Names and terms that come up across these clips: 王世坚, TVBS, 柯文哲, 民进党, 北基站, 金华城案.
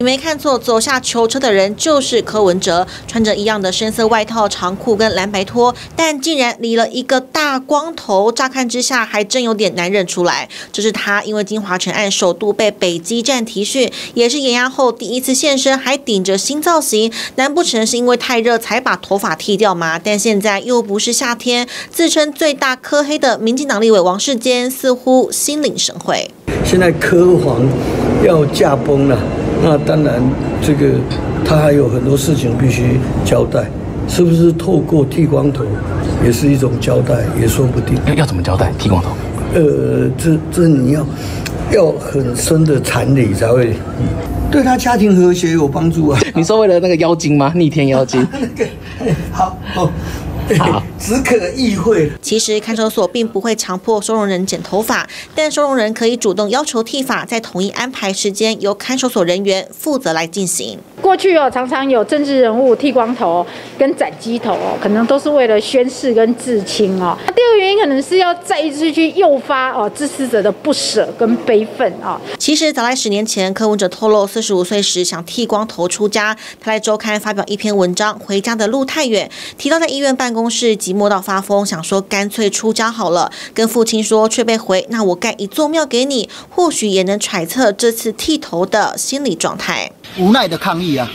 你没看错，走下囚车的人就是柯文哲，穿着一样的深色外套、长裤跟蓝白拖，但竟然理了一个大光头，乍看之下还真有点难认出来。这是他因为金华城案首度被北基站提讯，也是延押后第一次现身，还顶着新造型。难不成是因为太热才把头发剃掉吗？但现在又不是夏天，自称最大柯黑的民进党立委王世坚似乎心领神会。现在柯黄要驾崩了。 那当然，这个他还有很多事情必须交代，是不是透过剃光头，也是一种交代，也说不定。要怎么交代剃光头？这你要很深的禅理才会，对他家庭和谐有帮助啊。你说为了那个妖精吗？逆天妖精？那个好哦。 只可意会。其实看守所并不会强迫收容人剪头发，但收容人可以主动要求剃发，在统一安排时间，由看守所人员负责来进行。过去常常有政治人物剃光头跟斩鸡头可能都是为了宣示跟自清第二个原因可能是要再一次去诱发支持者的不舍跟悲愤其实早在10年前，柯文哲透露45岁时想剃光头出家，他在周刊发表一篇文章《回家的路太远》，提到在医院办公。 公室寂寞到发疯，想说干脆出家好了。跟父亲说，却被回那我盖一座庙给你。或许也能揣测这次剃头的心理状态。无奈的抗议啊，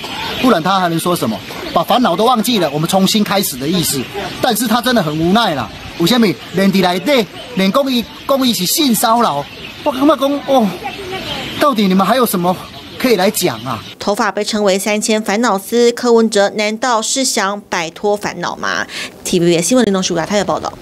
不然他还能说什么？把烦恼都忘记了，我们重新开始的意思。但是他真的很无奈啦。有啥物？连地来对，连公益是性骚扰。我感觉讲哦，到底你们还有什么？ 可以来讲啊！头发被称为3000烦恼丝，柯文哲难道是想摆脱烦恼吗？TVBS 新闻联动署台有报道。